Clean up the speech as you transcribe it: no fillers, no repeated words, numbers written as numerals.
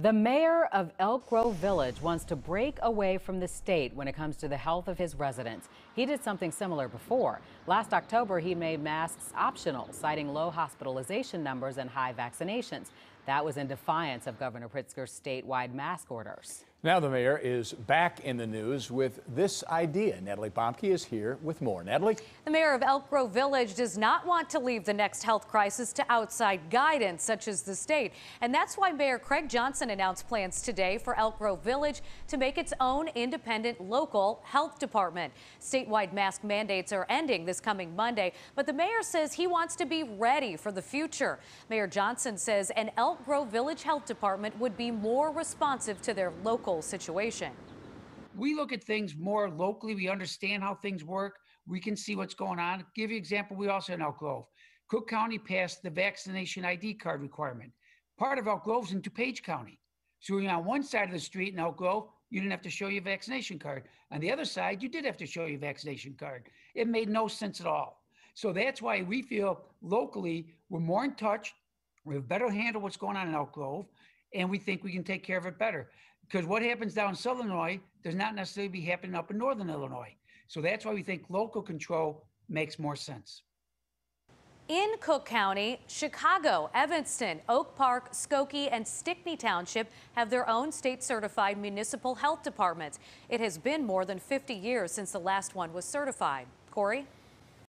The mayor of Elk Grove Village wants to break away from the state when it comes to the health of his residents. He did something similar before. Last October, he made masks optional, citing low hospitalization numbers and high vaccinations. That was in defiance of Governor Pritzker's statewide mask orders. Now the mayor is back in the news with this idea. Natalie Bomke is here with more. Natalie? The mayor of Elk Grove Village does not want to leave the next health crisis to outside guidance, such as the state. And that's why Mayor Craig Johnson announced plans today for Elk Grove Village to make its own independent local health department. Statewide mask mandates are ending this coming Monday, but the mayor says he wants to be ready for the future. Mayor Johnson says an Elk Grove Village Health Department would be more responsive to their local situation. We look at things more locally. We understand how things work. We can see what's going on. Give you an example, we also in Elk Grove. Cook County passed the vaccination ID card requirement. Part of Elk Grove's in DuPage County. So when you're on one side of the street in Elk Grove, you didn't have to show your vaccination card. On the other side, you did have to show your vaccination card. It made no sense at all. So that's why we feel locally we're more in touch. We have a better handle what's going on in Elk Grove, and we think we can take care of it better. Because what happens down in Southern Illinois does not necessarily be happening up in Northern Illinois. So that's why we think local control makes more sense. In Cook County, Chicago, Evanston, Oak Park, Skokie, and Stickney Township have their own state-certified municipal health departments. It has been more than 50 years since the last one was certified. Corey?